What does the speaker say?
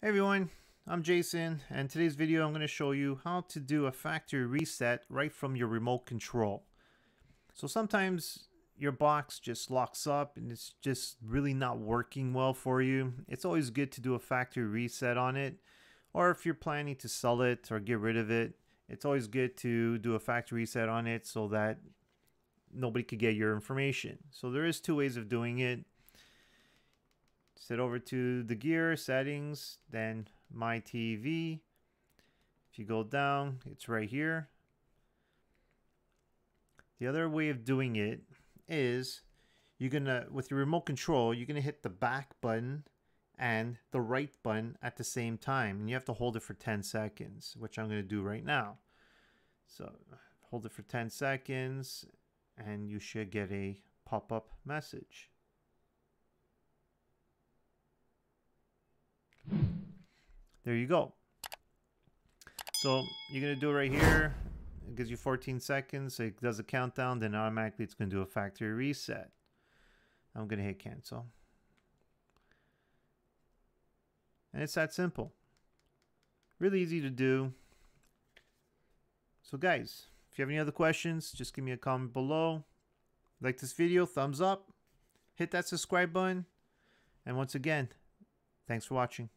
Hey everyone, I'm Jason, and today's video I'm going to show you how to do a factory reset right from your remote control. So sometimes your box just locks up and it's just really not working well for you. It's always good to do a factory reset on it, or if you're planning to sell it or get rid of it, it's always good to do a factory reset on it so that nobody could get your information. So there is two ways of doing it. Set over to the gear settings, then My TV. If you go down, it's right here. The other way of doing it is you're gonna, with your remote control, you're gonna hit the back button and the right button at the same time, and you have to hold it for 10 seconds, which I'm gonna do right now. So hold it for 10 seconds and you should get a pop-up message. There you go. So you're going to do it right here. It gives you 14 seconds. It does a countdown. Then automatically it's going to do a factory reset. I'm going to hit cancel. And it's that simple. Really easy to do. So guys, if you have any other questions, just give me a comment below. Like this video, thumbs up. Hit that subscribe button. And once again, thanks for watching.